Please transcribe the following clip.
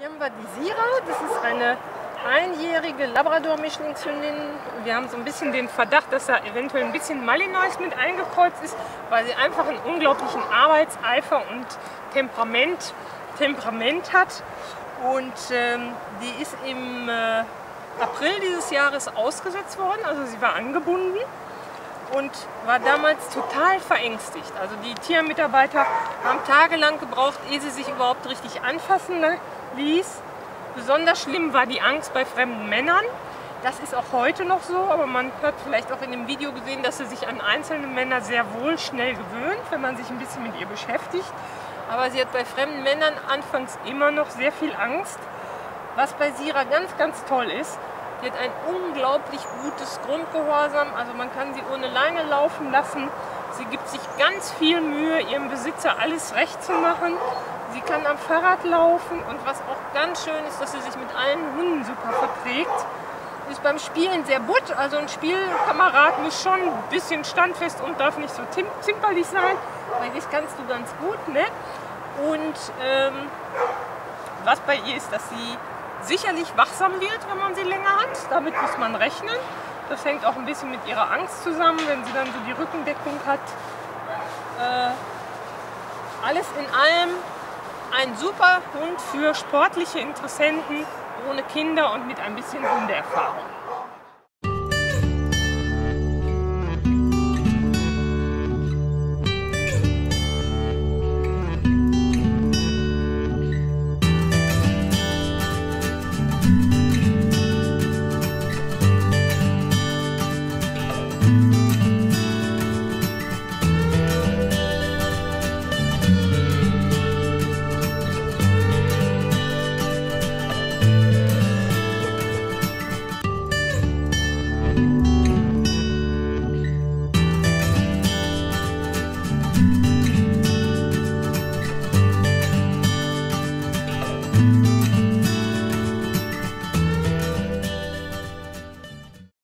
Hier haben wir die Sira, das ist eine einjährige Labrador-Mischlingshündin. Wir haben so ein bisschen den Verdacht, dass da eventuell ein bisschen Malinois mit eingekreuzt ist, weil sie einfach einen unglaublichen Arbeitseifer und Temperament hat. Und die ist im April dieses Jahres ausgesetzt worden, also sie war angebunden und war damals total verängstigt. Also die Tiermitarbeiter haben tagelang gebraucht, ehe sie sich überhaupt richtig anfassen ließ. Besonders schlimm war die Angst bei fremden Männern. Das ist auch heute noch so, aber man hat vielleicht auch in dem Video gesehen, dass sie sich an einzelne Männer sehr wohl schnell gewöhnt, wenn man sich ein bisschen mit ihr beschäftigt. Aber sie hat bei fremden Männern anfangs immer noch sehr viel Angst. Was bei Sira ganz, ganz toll ist, die hat ein unglaublich gutes Grundgehorsam. Also man kann sie ohne Leine laufen lassen. Sie gibt sich ganz viel Mühe, ihrem Besitzer alles recht zu machen. Sie kann am Fahrrad laufen und was auch ganz schön ist, dass sie sich mit allen Hunden super verträgt. Sie ist beim Spielen sehr butt, also ein Spielkamerad muss schon ein bisschen standfest und darf nicht so zimperlich sein, weil das kannst du ganz gut, ne? Und was bei ihr ist, dass sie sicherlich wachsam wird, wenn man sie länger hat, damit muss man rechnen. Das hängt auch ein bisschen mit ihrer Angst zusammen, wenn sie dann so die Rückendeckung hat. Alles in allem ein super Hund für sportliche Interessenten, ohne Kinder und mit ein bisschen Hundeerfahrung.